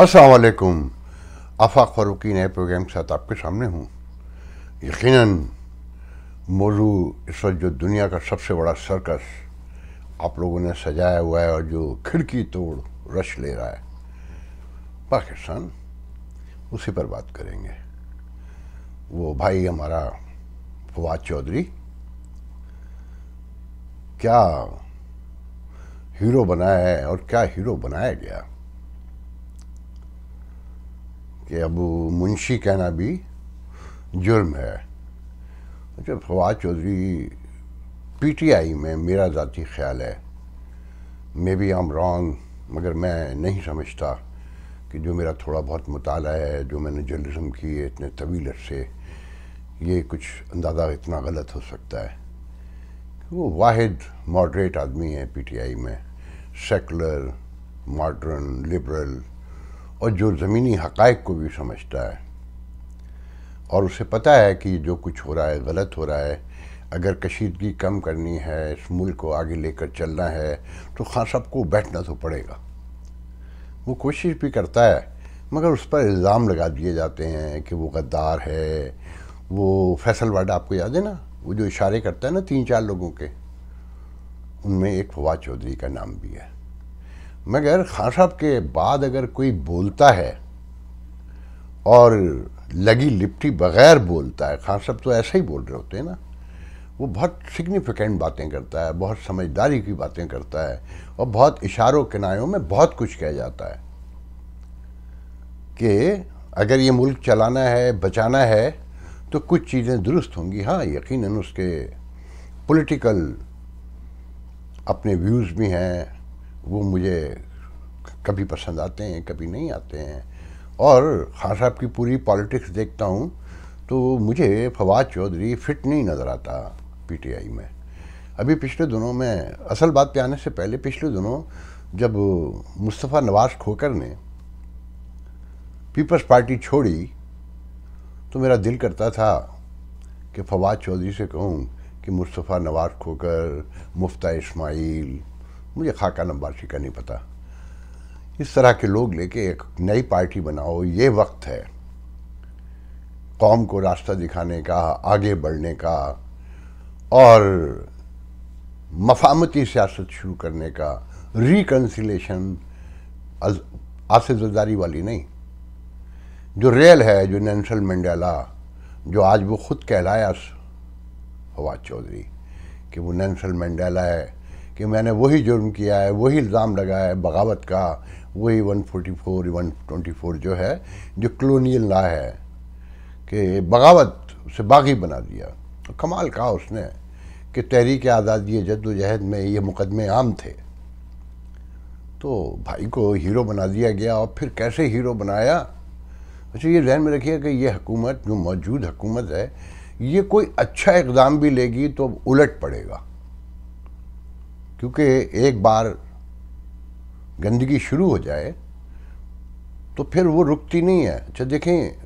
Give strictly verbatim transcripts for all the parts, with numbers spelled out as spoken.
अस्सलाम वालेकुम, अफ़ाक फ़ारूक़ी नए प्रोग्राम के साथ आपके सामने हूँ। यकीनन मौजू इस वक्त जो दुनिया का सबसे बड़ा सर्कस आप लोगों ने सजाया हुआ है और जो खिड़की तोड़ रश ले रहा है पाकिस्तान, उसी पर बात करेंगे। वो भाई हमारा फवाद चौधरी क्या हीरो बनाया है और क्या हीरो बनाया गया कि अबू मुंशी कहना भी जुर्म है। जब फवाद चौधरी पीटीआई में, मेरा ज़ाती ख्याल है, maybe I am wrong, मगर मैं नहीं समझता कि जो मेरा थोड़ा बहुत मुताला है, जो मैंने जर्नलिज्म की है इतने तवील अरसे, ये कुछ अंदाज़ा इतना गलत हो सकता है कि वो वाहिद मॉडरेट आदमी है पीटीआई में, सेकुलर, मॉडर्न, लिबरल और जो ज़मीनी हक़ाइक़ को भी समझता है और उसे पता है कि जो कुछ हो रहा है गलत हो रहा है। अगर कशीदगी कम करनी है, इस मुल्क को आगे लेकर चलना है तो खान साहब को बैठना तो पड़ेगा। वो कोशिश भी करता है मगर उस पर इल्ज़ाम लगा दिए जाते हैं कि वो गद्दार है। वो फैसल वाड़ा आपको याद है ना, वो जो इशारे करता है ना तीन चार लोगों के, उनमें एक फवाद चौधरी का नाम भी है। मगर खान साहब के बाद अगर कोई बोलता है और लगी लिपटी बग़ैर बोलता है, खान साहब तो ऐसे ही बोल रहे होते हैं ना, वो बहुत सिग्निफिकेंट बातें करता है, बहुत समझदारी की बातें करता है और बहुत इशारों किनायों में बहुत कुछ कह जाता है कि अगर ये मुल्क चलाना है, बचाना है तो कुछ चीज़ें दुरुस्त होंगी। हाँ, यकीनन उसके पॉलिटिकल अपने व्यूज़ भी हैं, वो मुझे कभी पसंद आते हैं कभी नहीं आते हैं और खान साहब की पूरी पॉलिटिक्स देखता हूँ तो मुझे फवाद चौधरी फिट नहीं नज़र आता पीटीआई में। अभी पिछले दिनों में, असल बात पे आने से पहले, पिछले दिनों जब मुस्तफा नवाज़ खोकर ने पीपल्स पार्टी छोड़ी तो मेरा दिल करता था कि फवाद चौधरी से कहूँ कि मुस्तफा नवाज़ खोकर, मुफ्ती इसमाइल, मुझे खाका नंबासी का नहीं पता, इस तरह के लोग लेके एक नई पार्टी बनाओ, ये वक्त है कौम को रास्ता दिखाने का, आगे बढ़ने का और मफामती सियासत शुरू करने का। रिकन्सिलेशन आसिफ ज़रदारी वाली नहीं, जो रियल है, जो नेल्सन मंडेला, जो आज वो खुद कहलाया फवाद चौधरी कि वो नेल्सन मंडेला है कि मैंने वही जुर्म किया है, वही इल्ज़ाम लगाया है बगावत का, वही एक सौ चौवालीस एक सौ चौबीस जो है, जो कॉलोनियल ला है कि बगावत से बागी बना दिया। तो कमाल कहा उसने कि तहरीक आज़ादी जद्दोजहद में ये मुकदमे आम थे तो भाई को हीरो बना दिया गया। और फिर कैसे हीरो बनाया? अच्छा, ये जहन में रखिए कि ये हुकूमत, जो मौजूद हुकूमत है, ये कोई अच्छा इकदाम भी लेगी तो उलट पड़ेगा, क्योंकि एक बार गंदगी शुरू हो जाए तो फिर वो रुकती नहीं है। अच्छा देखें,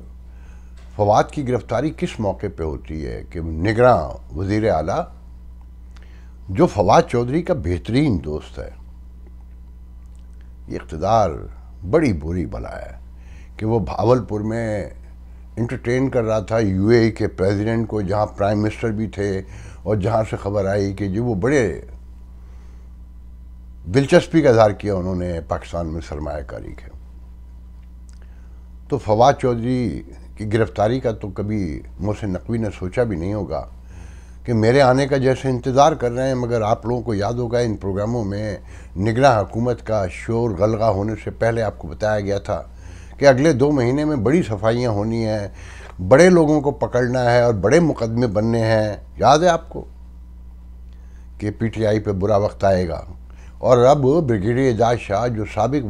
फवाद की गिरफ्तारी किस मौके पे होती है कि निगरान वज़ीर आला, जो फवाद चौधरी का बेहतरीन दोस्त है, ये इक़्तिदार बड़ी बुरी बला है कि वो भावलपुर में इंटरटेन कर रहा था यूएई के प्रेसिडेंट को, जहाँ प्राइम मिनिस्टर भी थे और जहाँ से ख़बर आई कि जी वो बड़े दिलचस्पी का इजहार किया उन्होंने पाकिस्तान में सरमायाकारी के। तो फवाद चौधरी की गिरफ्तारी का तो कभी मोहसिन नकवी ने सोचा भी नहीं होगा कि मेरे आने का जैसे इंतज़ार कर रहे हैं। मगर आप लोगों को याद होगा, इन प्रोग्रामों में निगरान हुकूमत का शोर गलगा होने से पहले आपको बताया गया था कि अगले दो महीने में बड़ी सफाइयाँ होनी हैं, बड़े लोगों को पकड़ना है और बड़े मुकदमे बनने हैं। याद है आपको कि पी टी आई पर बुरा वक्त आएगा। और अब ब्रिगेडियर एजाज शाह, जो साबिक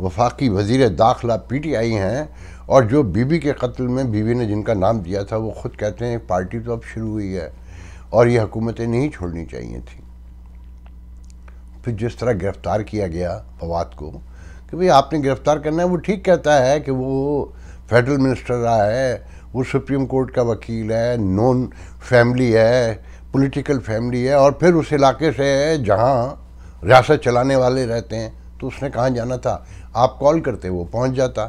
वफाकी वज़ीर दाखिला पी टी आई हैं और जो बीबी के कत्ल में बीवी ने जिनका नाम दिया था, वो ख़ुद कहते हैं पार्टी तो अब शुरू हुई है और ये हुकूमतें नहीं छोड़नी चाहिए थी। फिर जिस तरह गिरफ़्तार किया गया फवाद को कि भाई आपने गिरफ़्तार करना है, वो ठीक कहता है कि वो फेडरल मिनिस्टर रहा है, वो सुप्रीम कोर्ट का वकील है, नॉन फैमिली है, पोलिटिकल फैमिली है और फिर उस इलाके से है जहाँ रियासत चलाने वाले रहते हैं, तो उसने कहाँ जाना था। आप कॉल करते वो पहुंच जाता,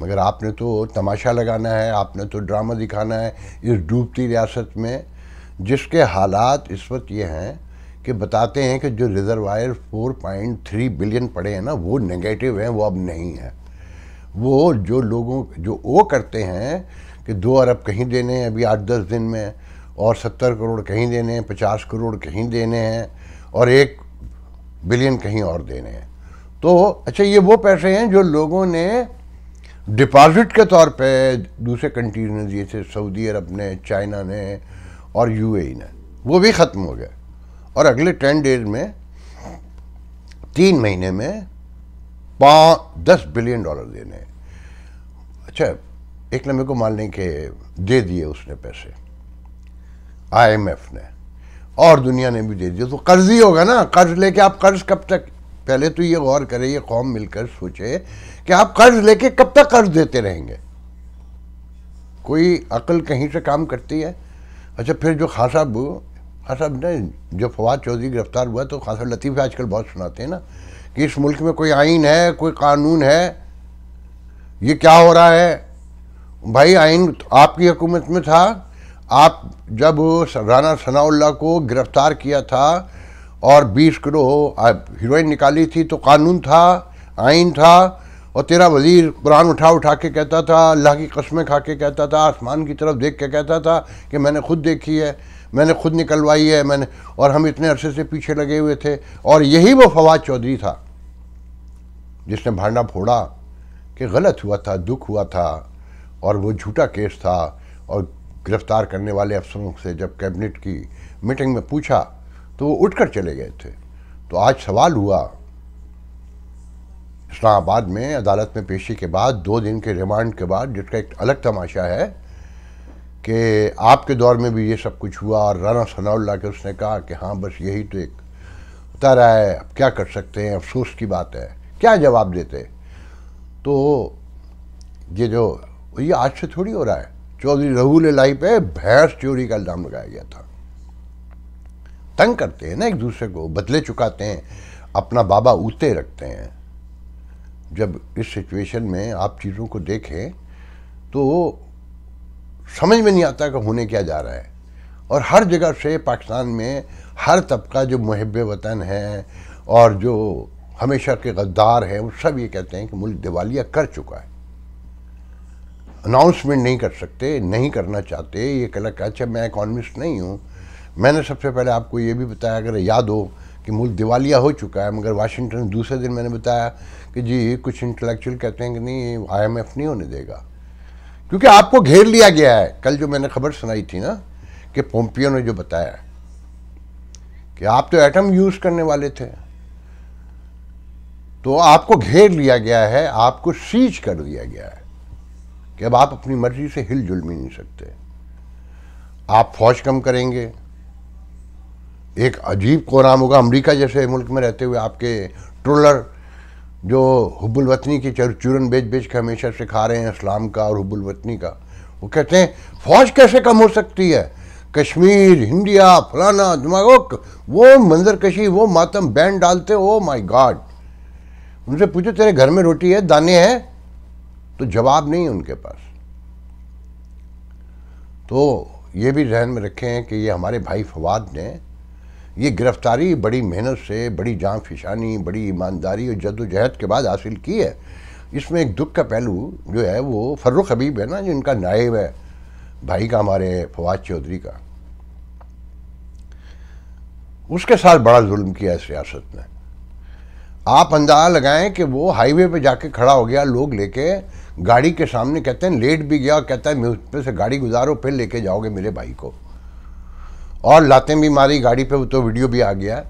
मगर आपने तो तमाशा लगाना है, आपने तो ड्रामा दिखाना है इस डूबती रियासत में, जिसके हालात इस वक्त ये हैं कि बताते हैं कि जो रिजर्वायर चार पॉइंट तीन बिलियन पड़े हैं ना, वो नेगेटिव हैं, वो अब नहीं है। वो जो लोगों जो वो करते हैं कि दो अरब कहीं देने हैं अभी आठ दस दिन में, और सत्तर करोड़ कहीं देने हैं, पचास करोड़ कहीं देने हैं, और एक बिलियन कहीं और देने हैं। तो अच्छा, ये वो पैसे हैं जो लोगों ने डिपॉजिट के तौर पे दूसरे कंट्रीज ने दिए थे, सऊदी अरब ने, चाइना ने और यूएई ने, वो भी ख़त्म हो गए। और अगले टेन डेज में, तीन महीने में पाँच दस बिलियन डॉलर देने हैं। अच्छा, एक लम्बे को मान लें कि दे दिए उसने पैसे आईएमएफ ने, और दुनिया ने भी दे दिया, तो कर्ज ही होगा ना। कर्ज लेके आप कर्ज कब तक, पहले तो ये गौर करें, ये कौम मिलकर सोचे कि आप कर्ज लेके कब तक कर्ज देते रहेंगे, कोई अकल कहीं से काम करती है। अच्छा, फिर जो खान साहब खान साहब ने जो फवाद चौधरी गिरफ्तार हुआ, तो खान साहब लतीफ़ आजकल बहुत सुनाते हैं ना कि इस मुल्क में कोई आइन है, कोई कानून है, ये क्या हो रहा है भाई। आइन आपकी हुकूमत में था, आप जब राणा सनाउल्ला को गिरफ्तार किया था और बीस किलो हीरोइन निकाली थी, तो कानून था, आइन था, और तेरा वजीर कुरान उठा उठा के कहता था, अल्लाह की कसमें खा के कहता था, आसमान की तरफ देख के कहता था कि मैंने खुद देखी है, मैंने खुद निकलवाई है, मैंने, और हम इतने अरसे से पीछे लगे हुए थे। और यही वो फवाद चौधरी था जिसने भांडा फोड़ा कि गलत हुआ था, दुख हुआ था, और वो झूठा केस था। और गिरफ़्तार करने वाले अफसरों से जब कैबिनेट की मीटिंग में पूछा तो वो उठकर चले गए थे। तो आज सवाल हुआ, इस्लामाबाद में अदालत में पेशी के बाद दो दिन के रिमांड के बाद, जिसका एक अलग तमाशा है कि आपके दौर में भी ये सब कुछ हुआ, और राणा सनाउल्ला के उसने कहा कि हाँ बस यही तो एक उतारा है, अब क्या कर सकते हैं, अफसोस की बात है, क्या जवाब देते। तो ये जो ये आज से थोड़ी हो रहा है, चौधरी रहूल लाई पे भैंस चोरी का इल्ज़ाम लगाया गया था। तंग करते हैं ना एक दूसरे को, बदले चुकाते हैं, अपना बाबा ऊते रखते हैं। जब इस सिचुएशन में आप चीज़ों को देखें तो समझ में नहीं आता कि होने क्या जा रहा है। और हर जगह से पाकिस्तान में हर तबका जो मुहब्ब वतन है और जो हमेशा के गद्दार हैं, वो सब ये कहते हैं कि मुल्क दिवालिया कर चुका है। अनाउंसमेंट नहीं कर सकते, नहीं करना चाहते, ये कला का। अच्छा, मैं इकोनॉमिस्ट नहीं हूँ, मैंने सबसे पहले आपको ये भी बताया, अगर याद हो, कि मुल्क दिवालिया हो चुका है, मगर वाशिंगटन दूसरे दिन मैंने बताया कि जी कुछ इंटेलेक्चुअल कहते हैं कि नहीं आईएमएफ नहीं होने देगा, क्योंकि आपको घेर लिया गया है। कल जो मैंने खबर सुनाई थी ना कि पोम्पियो ने जो बताया कि आप तो एटम यूज़ करने वाले थे, तो आपको घेर लिया गया है, आपको सीज कर दिया गया है कि अब आप अपनी मर्जी से हिल जुल भी नहीं सकते। आप फौज कम करेंगे, एक अजीब कोराम होगा अमेरिका जैसे मुल्क में रहते हुए, आपके ट्रोलर जो हुब्बुल वतनी की चूरन बेच बेच के हमेशा सिखा रहे हैं इस्लाम का और हुब्बुल वतनी का, वो कहते हैं फौज कैसे कम हो सकती है, कश्मीर, इंडिया, फलाना दिमाग, वो मंजर कशी, वो मातम बैंड डालते। ओ माय गॉड, उनसे पूछो तेरे घर में रोटी है, दाने हैं, तो जवाब नहीं उनके पास। तो ये भी जहन में रखें कि ये हमारे भाई फवाद ने ये गिरफ्तारी बड़ी मेहनत से, बड़ी जान फिशानी, बड़ी ईमानदारी और जद्दोजहद के बाद हासिल की है। इसमें एक दुख का पहलू जो है वो फर्रुख हबीब है ना, जो इनका नायब है, भाई का, हमारे फवाद चौधरी का, उसके साथ बड़ा जुल्म किया है सियासत ने। आप अंदाजा लगाएं कि वो हाईवे पे जाके खड़ा हो गया, लोग लेके गाड़ी के सामने, कहते हैं लेट भी गया, कहता है उस पर से गाड़ी गुजारो फिर लेके जाओगे मेरे भाई को, और लातें भी मारी गाड़ी पे, वो तो वीडियो भी आ गया,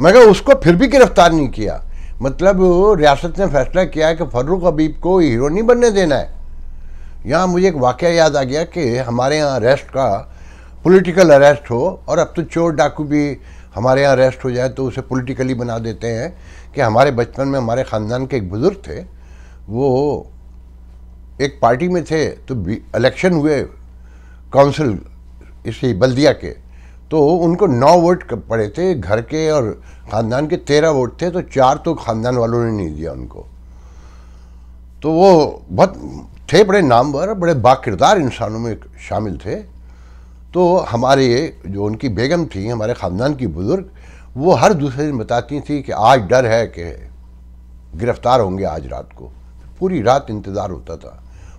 मगर उसको फिर भी गिरफ्तार नहीं किया। मतलब रियासत ने फैसला किया है कि फर्रुख हबीब को हीरो नहीं बनने देना है। यहाँ मुझे एक वाक़या याद आ गया कि हमारे यहाँ अरेस्ट का पॉलिटिकल अरेस्ट हो, और अब तो चोर डाकू भी हमारे यहाँ अरेस्ट हो जाए तो उसे पॉलिटिकली बना देते हैं। कि हमारे बचपन में हमारे ख़ानदान के एक बुज़ुर्ग थे, वो एक पार्टी में थे, तो इलेक्शन हुए काउंसिल इसी बल्दिया के, तो उनको नौ वोट पड़े थे, घर के और ख़ानदान के तेरह वोट थे, तो चार तो ख़ानदान वालों ने नहीं दिया उनको, तो वो बहुत थे, बड़े नामवर, बड़े बाकिरदार इंसानों में शामिल थे। तो हमारे जो उनकी बेगम थी, हमारे ख़ानदान की बुज़ुर्ग, वो हर दूसरे दिन बताती थी कि आज डर है कि गिरफ़्तार होंगे आज रात को। पूरी रात इंतज़ार होता था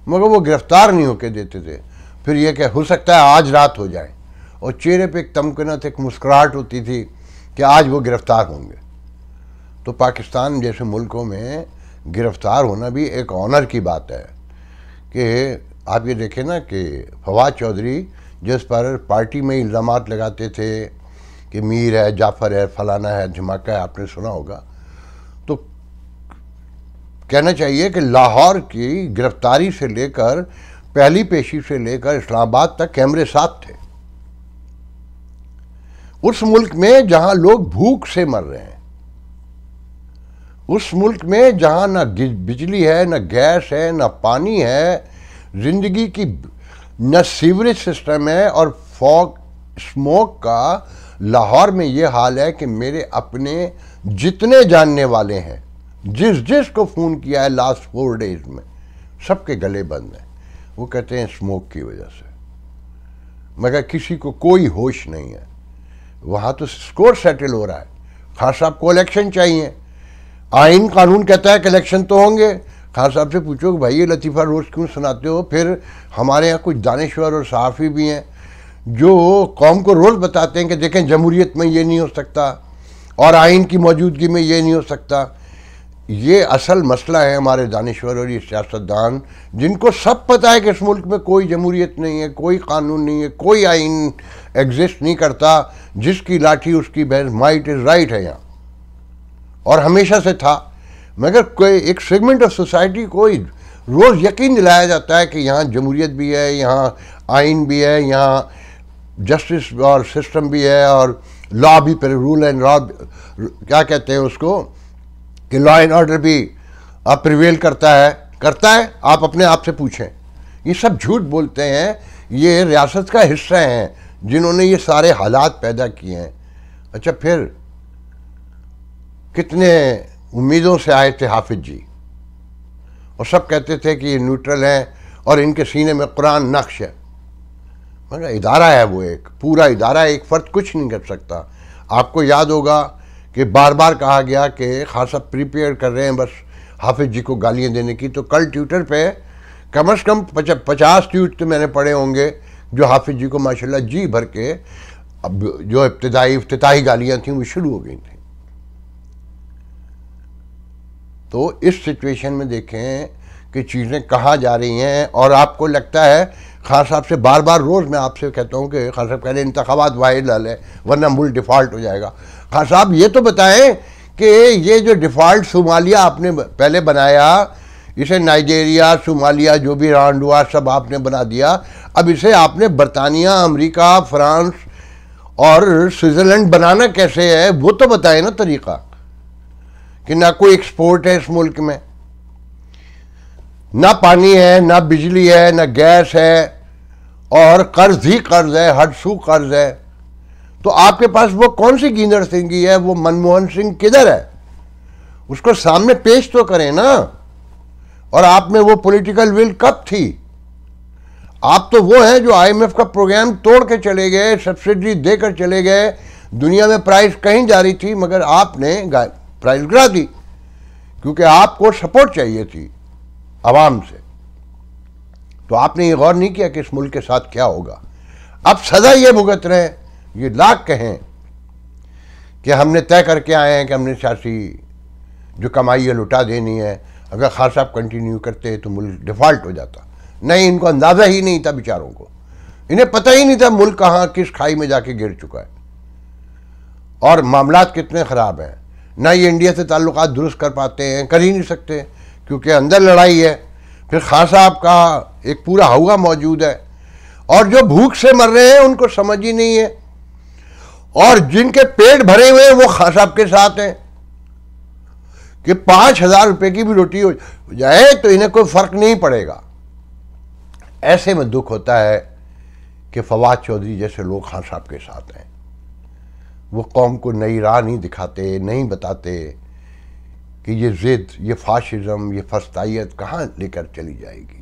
मगर वो गिरफ़्तार नहीं होके देते थे। फिर यह कि हो सकता है आज रात हो जाए, और चेहरे पे एक तमकनत, एक मुस्कुराहट होती थी कि आज वो गिरफ़्तार होंगे। तो पाकिस्तान जैसे मुल्कों में गिरफ़्तार होना भी एक ऑनर की बात है कि आप ये देखें ना कि फवाद चौधरी जिस पर पार्टी में इल्ज़ामात लगाते थे कि मीर है, जाफ़र है, फलाना है, धमाका है, आपने सुना होगा। तो कहना चाहिए कि लाहौर की गिरफ़्तारी से लेकर पहली पेशी से लेकर इस्लामाबाद तक कैमरे साथ थे उस मुल्क में जहां लोग भूख से मर रहे हैं, उस मुल्क में जहां ना बिजली है, ना गैस है, ना पानी है, ज़िंदगी की न सीवरेज सिस्टम है। और फॉग स्मोक का लाहौर में ये हाल है कि मेरे अपने जितने जानने वाले हैं, जिस जिस को फ़ोन किया है लास्ट फोर डेज में, सबके गले बंद हैं। वो कहते हैं स्मोक की वजह से, मगर किसी को कोई होश नहीं है। वहाँ तो स्कोर सेटल हो रहा है। खान साहब को इलेक्शन चाहिए, आइन कानून कहता है कि इलेक्शन तो होंगे। खान साहब से पूछो कि भाई ये लतीफ़ा रोज़ क्यों सुनाते हो? फिर हमारे यहाँ कुछ दानिश्वर और सहाफ़ी भी हैं जो कौम को रोज़ बताते हैं कि देखें जमहूरियत में ये नहीं हो सकता और आइन की मौजूदगी में ये नहीं हो सकता। ये असल मसला है हमारे दानिश्वर और ये सियासतदान जिनको सब पता है कि इस मुल्क में कोई जमहूरियत नहीं है, कोई कानून नहीं है, कोई आइन एग्जिस्ट नहीं करता। जिसकी लाठी उसकी भैंस, माइट इज़ राइट है यहाँ, और हमेशा से था। मगर कोई एक सेगमेंट ऑफ सोसाइटी को रोज़ यकीन दिलाया जाता है कि यहाँ जमहूरियत भी है, यहाँ आइन भी है, यहाँ जस्टिस और सिस्टम भी है, और लॉ भी, पर रूल एंड लॉ क्या कहते हैं उसको, कि लॉ एंड ऑर्डर भी आप प्रिवेल करता है करता है आप अपने आप से पूछें। ये सब झूठ बोलते हैं। ये रियासत का हिस्सा हैं जिन्होंने ये सारे हालात पैदा किए हैं। अच्छा, फिर कितने उम्मीदों से आए थे हाफिज जी, और सब कहते थे कि ये न्यूट्रल हैं और इनके सीने में कुरान नक्श है। मगर इदारा है वो, एक पूरा इदारा है, एक फ़र्द कुछ नहीं कर सकता। आपको याद होगा कि बार बार कहा गया कि खान साहब प्रिपेयर कर रहे हैं बस हाफिज जी को गालियाँ देने की। तो कल ट्विटर पे कम से कम पचास ट्वीट तो मैंने पढ़े होंगे जो हाफिज जी को माशाल्लाह जी भर के, अब जो इब्तदाई इफ्तिताही गालियाँ थीं वो शुरू हो गई थी। तो इस सिचुएशन में देखें कि चीज़ें कहाँ जा रही हैं, और आपको लगता है खान साहब से बार बार रोज़ मैं आपसे कहता हूँ कि खान साहब कह रहे हैं इंतखाबात वाहिद हल है वरना मुल्क डिफ़ाल्ट हो जाएगा। खान साहब ये तो बताएं कि ये जो डिफ़ाल्ट सोमालिया आपने पहले बनाया, इसे नाइजीरिया, सोमालिया, जो भी रांडुआ सब आपने बना दिया। अब इसे आपने बरतानिया, अमेरिका, फ्रांस और स्विट्ज़रलैंड बनाना कैसे है वो तो बताएं ना तरीक़ा, कि ना कोई एक्सपोर्ट है इस मुल्क में, ना पानी है, ना बिजली है, ना गैस है, और कर्ज ही कर्ज है, हर सू कर्ज है। तो आपके पास वो कौन सी गींदड़ सिंगी है? वो मनमोहन सिंह किधर है? उसको सामने पेश तो करें ना। और आप में वो पॉलिटिकल विल कब थी? आप तो वो हैं जो आईएमएफ का प्रोग्राम तोड़ के चले गए, सब्सिडी देकर चले गए। दुनिया में प्राइस कहीं जा रही थी मगर आपने प्राइस गिरा दी, क्योंकि आपको सपोर्ट चाहिए थी आवाम से। तो आपने ये गौर नहीं किया कि इस मुल्क के साथ क्या होगा। अब सदा ये भुगत रहे हैं। ये लाख कहें कि हमने तय करके आए हैं कि हमने सियासी जो कमाई है लुटा देनी है। अगर खान साहब कंटिन्यू करते तो मुल्क डिफ़ाल्ट हो जाता। नहीं, इनको अंदाज़ा ही नहीं था बेचारों को, इन्हें पता ही नहीं था मुल्क कहाँ किस खाई में जाके गिर चुका है और मामलात कितने ख़राब हैं। ना ये इंडिया से ताल्लुकात दुरुस्त कर पाते हैं, कर ही नहीं सकते क्योंकि अंदर लड़ाई है। फिर खान साहब का एक पूरा हवा मौजूद है, और जो भूख से मर रहे हैं उनको समझ ही नहीं है, और जिनके पेट भरे हुए हैं वो खान साहब के साथ हैं कि पाँच हज़ार रुपये की भी रोटी हो जाए तो इन्हें कोई फ़र्क नहीं पड़ेगा। ऐसे में दुख होता है कि फवाद चौधरी जैसे लोग खान साहब के साथ हैं। वो कौम को नई राह नहीं दिखाते, नहीं बताते कि ये ज़िद, ये फाशिज़म, ये फस्तायत कहाँ लेकर चली जाएगी।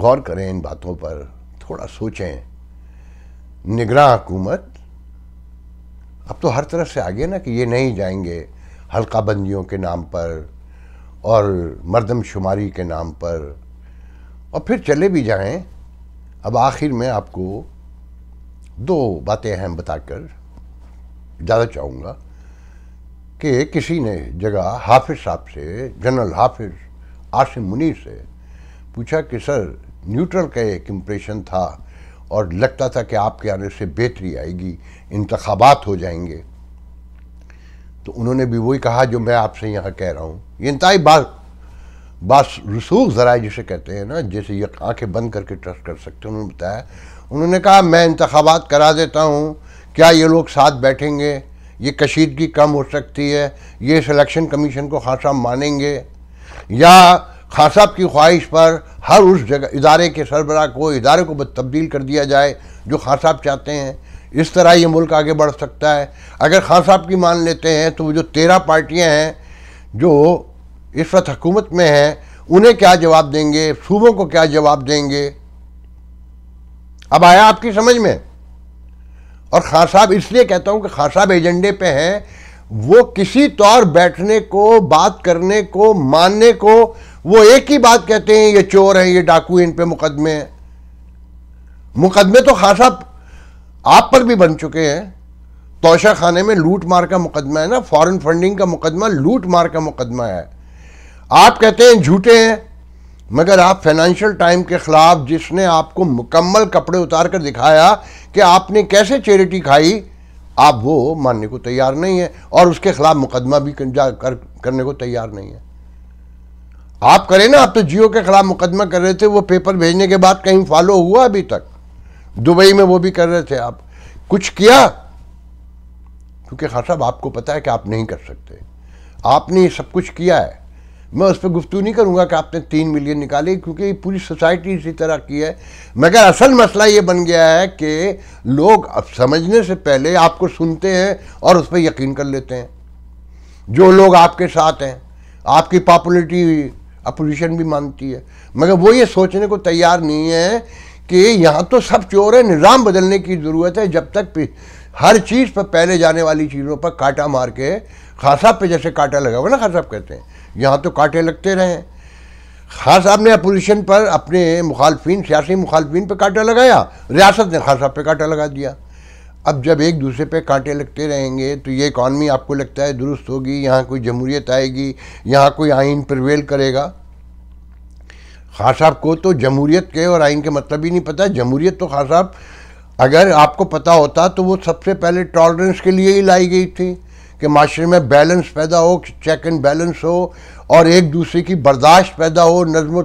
गौर करें इन बातों पर, थोड़ा सोचें। निगरां हुकूमत अब तो हर तरफ से आगे ना कि ये नहीं जाएंगे हल्का बंदियों के नाम पर और मर्दमशुमारी के नाम पर, और फिर चले भी जाएं। अब आखिर में आपको दो बातें अहम बताकर ज़्यादा चाहूँगा कि किसी ने जगह हाफिज़ साहब से, जनरल हाफिज़ आसिम मुनीर से पूछा कि सर न्यूट्रल का एक इम्प्रेशन था और लगता था कि आपके आने से बेहतरी आएगी, इंतखाबात हो जाएंगे। तो उन्होंने भी वही कहा जो मैं आपसे यहाँ कह रहा हूँ। ये इंतहाई बात बात रसूख ज़राए जिसे कहते हैं ना, जैसे ये आंखें बंद करके ट्रस्ट कर सकते हैं, उन्होंने बताया। उन्होंने कहा मैं इंतखाबात करा देता हूँ, क्या ये लोग साथ बैठेंगे, ये कशीदगी कम हो सकती है, ये सिलेक्शन कमीशन को खान साहब मानेंगे, या खान साहब की ख्वाहिश पर हर उस जगह इदारे के सरबराह को, इदारे को तब्दील कर दिया जाए जो खान साहब चाहते हैं। इस तरह ये मुल्क आगे बढ़ सकता है। अगर खान साहब की मान लेते हैं तो जो तेरह पार्टियां हैं जो इस वक्त हुकूमत में हैं उन्हें क्या जवाब देंगे, सूबों को क्या जवाब देंगे। अब आया आपकी समझ में। और खान साहब, इसलिए कहता हूँ कि खान साहब एजेंडे पे हैं, वो किसी तौर बैठने को, बात करने को, मानने को, वो एक ही बात कहते हैं, ये चोर हैं, ये डाकू, इन पे मुकदमे हैं। मुकदमे तो खान साहब आप पर भी बन चुके हैं। तोशा खाने में लूट मार का मुकदमा है ना, फॉरेन फंडिंग का मुकदमा लूट मार का मुकदमा है। आप कहते हैं झूठे हैं, मगर आप फाइनेंशियल टाइम के ख़िलाफ़ जिसने आपको मुकम्मल कपड़े उतार कर दिखाया कि आपने कैसे चैरिटी खाई, आप वो मानने को तैयार नहीं है और उसके ख़िलाफ़ मुकदमा भी कर, करने को तैयार नहीं है। आप करें ना, आप तो जियो के ख़िलाफ़ मुकदमा कर रहे थे, वो पेपर भेजने के बाद कहीं फॉलो हुआ अभी तक? दुबई में वो भी कर रहे थे, आप कुछ किया? क्योंकि खान साहब आपको पता है कि आप नहीं कर सकते, आपने ये सब कुछ किया है। मैं उस पर गुफ्तगू नहीं करूँगा कि आपने तीन मिलियन निकाले, क्योंकि पूरी सोसाइटी इसी तरह की है। मगर असल मसला ये बन गया है कि लोग अब समझने से पहले आपको सुनते हैं और उस पर यकीन कर लेते हैं। जो लोग आपके साथ हैं, आपकी पॉपुलरिटी अपोजिशन भी मानती है, मगर वो ये सोचने को तैयार नहीं है कि यहाँ तो सब चोर है, निज़ाम बदलने की ज़रूरत है। जब तक हर चीज़ पर पहले जाने वाली चीज़ों पर कांटा मार के, खान साहब पर जैसे कांटा लगा हुआ ना, खान साहब कहते हैं यहाँ तो कांटे लगते रहे। खान साहब ने अपोजिशन पर, अपने मुखालफिन, सियासी मुखालफिन पर कांटा लगाया, रियासत ने खान साहब पर कांटा लगा दिया। अब जब एक दूसरे पे कांटे लगते रहेंगे तो ये इकॉनमी आपको लगता है दुरुस्त होगी, यहाँ कोई जमहूरियत आएगी, यहाँ कोई आइन प्रवेल करेगा। खान साहब को तो जमहूरियत के और आइन के मतलब ही नहीं पता। जमहूरियत तो खान साहब, अगर आपको पता होता तो वो सबसे पहले टॉलरेंस के लिए ही लाई गई थी कि माशरे में बैलेंस पैदा हो, चेक एंड बैलेंस हो और एक दूसरे की बर्दाश्त पैदा हो, नज़्म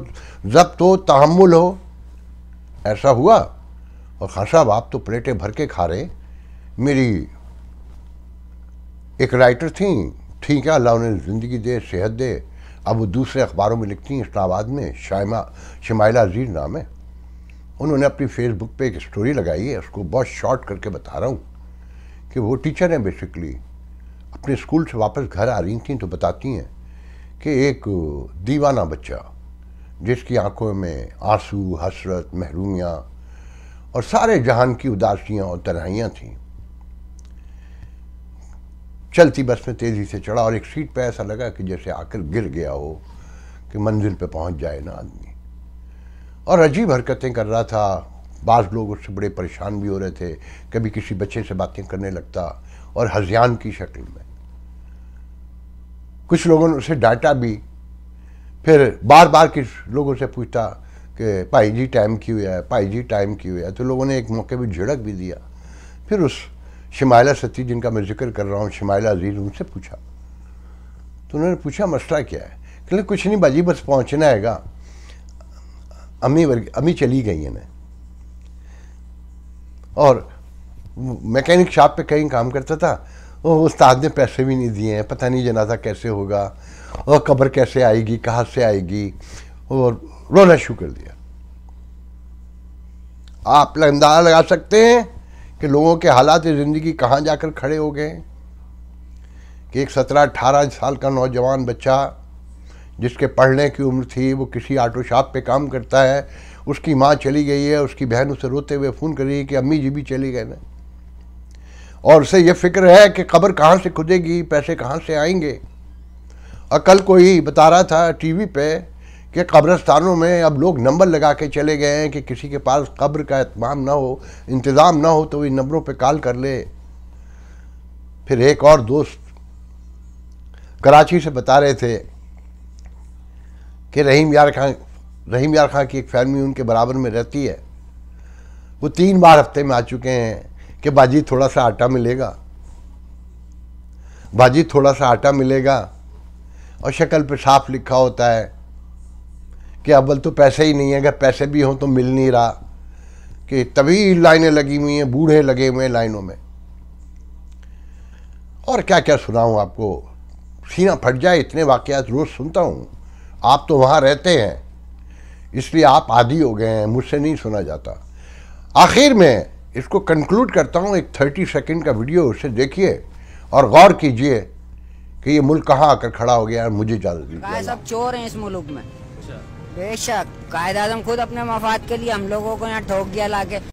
ज़ब्त हो, तहम्मुल हो। ऐसा हुआ। और खान साहब आप तो प्लेटें भर के खा रहे। मेरी एक राइटर थी, ठीक है, अल्लाह उन्हें ज़िंदगी दे, सेहत दे, अब वो दूसरे अखबारों में लिखती हैं, इस्लामाबाद में, शामा शमाइला अज़ीज़ नाम है। उन्होंने अपनी फेसबुक पे एक स्टोरी लगाई है, उसको बहुत शॉर्ट करके बता रहा हूँ, कि वो टीचर हैं बेसिकली, अपने स्कूल से वापस घर आ रही थी तो बताती हैं कि एक दीवाना बच्चा जिसकी आंखों में आंसू, हसरत, महरूमियाँ और सारे जहान की उदासियाँ और तन्हाइयाँ थीं, चलती बस में तेज़ी से चढ़ा और एक सीट पे ऐसा लगा कि जैसे आकर गिर गया हो कि मंजिल पे पहुंच जाए ना आदमी। और अजीब हरकतें कर रहा था, बाज़ लोग उससे बड़े परेशान भी हो रहे थे, कभी किसी बच्चे से बातें करने लगता और हज़ियान की शक्ल में। कुछ लोगों ने उसे डांटा भी, फिर बार बार किस लोगों से पूछता कि भाई जी टाइम क्यों है, भाई जी टाइम क्यों है, तो लोगों ने एक मौके पर झिड़क भी दिया। फिर उस शमाइला सती जिनका मैं जिक्र कर रहा हूँ, शमाइला अज़ीज़, उनसे पूछा तो उन्होंने पूछा मसला क्या है। कहले कुछ नहीं बाजी, बस पहुँचना हैगा, अम्मी वर्ग अम्मी चली गई हैं मैं, और मैकेनिक शॉप पे कहीं काम करता था, वो उस्ताद ने पैसे भी नहीं दिए हैं, पता नहीं जनाजा कैसे होगा और कब्र कैसे आएगी, कहाँ से आएगी, और रोना शुरू कर दिया। आप अंदाज़ा लगा सकते हैं कि लोगों के हालात ज़िंदगी कहाँ जाकर खड़े हो गए, कि एक सत्रह अठारह साल का नौजवान बच्चा जिसके पढ़ने की उम्र थी, वो किसी आटो शॉप पे काम करता है, उसकी माँ चली गई है, उसकी बहन उसे रोते हुए फ़ोन कर रही है कि अम्मी जी भी चली गए ना, और उसे ये फिक्र है कि कब्र कहाँ से खुदेगी, पैसे कहाँ से आएंगे। और कल कोई बता रहा था टीवी पे कि कब्रस्तानों में अब लोग नंबर लगा के चले गए हैं कि किसी के पास कब्र का एहतमाम ना हो, इंतज़ाम ना हो, तो इन नंबरों पे कॉल कर ले। फिर एक और दोस्त कराची से बता रहे थे कि रहीम यार खां रहीम यार खां की एक फैमिली उनके बराबर में रहती है, वो तीन बार हफ्ते में आ चुके हैं कि बाजी थोड़ा सा आटा मिलेगा, बाजी थोड़ा सा आटा मिलेगा, और शक्ल पे साफ लिखा होता है कि अव्वल तो पैसे ही नहीं है, अगर पैसे भी हों तो मिल नहीं रहा, कि तभी लाइनें लगी हुई हैं, बूढ़े लगे हुए हैं लाइनों में। और क्या क्या सुनाऊं आपको, सीना फट जाए, इतने वाक़यात रोज़ सुनता हूं। आप तो वहां रहते हैं इसलिए आप आदी हो गए हैं, मुझसे नहीं सुना जाता। आखिर में इसको कंक्लूड करता हूं एक थर्टी सेकेंड का वीडियो, उसे देखिए और गौर कीजिए कि ये मुल्क कहाँ आकर खड़ा हो गया। मुझे इजाज़त दीजिए। सब चोर हैं इस मुल्क में बेशक, कायदे आज़म खुद अपने मफाद के लिए हम लोगों को यहाँ ठोक दिया लाके।